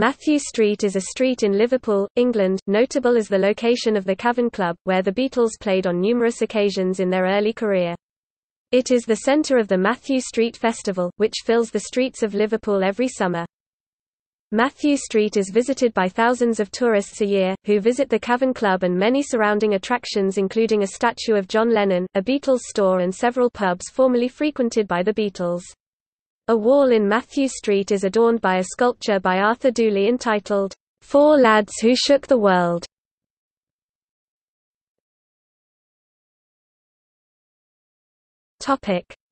Mathew Street is a street in Liverpool, England, notable as the location of the Cavern Club, where the Beatles played on numerous occasions in their early career. It is the centre of the Mathew Street Festival, which fills the streets of Liverpool every summer. Mathew Street is visited by thousands of tourists a year, who visit the Cavern Club and many surrounding attractions including a statue of John Lennon, a Beatles store and several pubs formerly frequented by the Beatles. A wall in Mathew Street is adorned by a sculpture by Arthur Dooley entitled, "Four Lads Who Shook the World".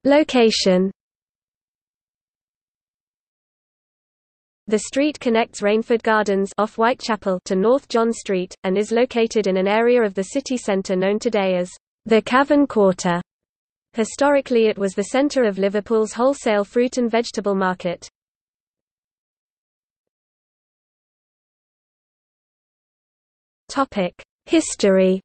Location. The street connects Rainford Gardens off Whitechapel to North John Street, and is located in an area of the city centre known today as the Cavern Quarter. Historically it was the centre of Liverpool's wholesale fruit and vegetable market. History.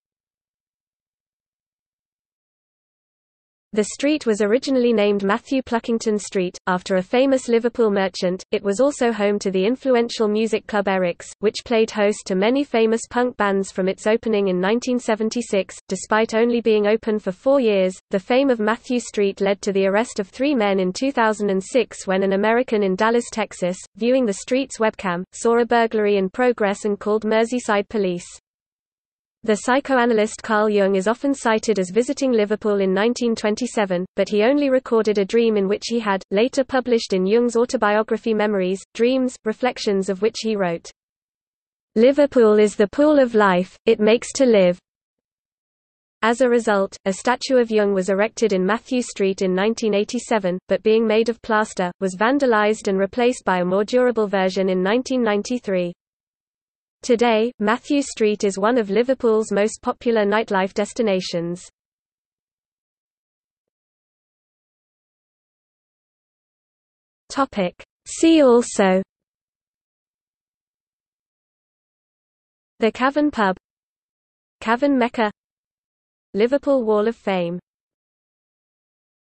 The street was originally named Matthew Pluckington Street, after a famous Liverpool merchant. It was also home to the influential music club Eric's, which played host to many famous punk bands from its opening in 1976. Despite only being open for 4 years, the fame of Mathew Street led to the arrest of 3 men in 2006 when an American in Dallas, Texas, viewing the street's webcam, saw a burglary in progress and called Merseyside police. The psychoanalyst Carl Jung is often cited as visiting Liverpool in 1927, but he only recorded a dream in which he had, later published in Jung's autobiography Memories, Dreams, Reflections, of which he wrote, "Liverpool is the pool of life, it makes to live." As a result, a statue of Jung was erected in Mathew Street in 1987, but being made of plaster, was vandalized and replaced by a more durable version in 1993. Today, Mathew Street is one of Liverpool's most popular nightlife destinations. See also: The Cavern Pub, Cavern Mecca, Liverpool Wall of Fame.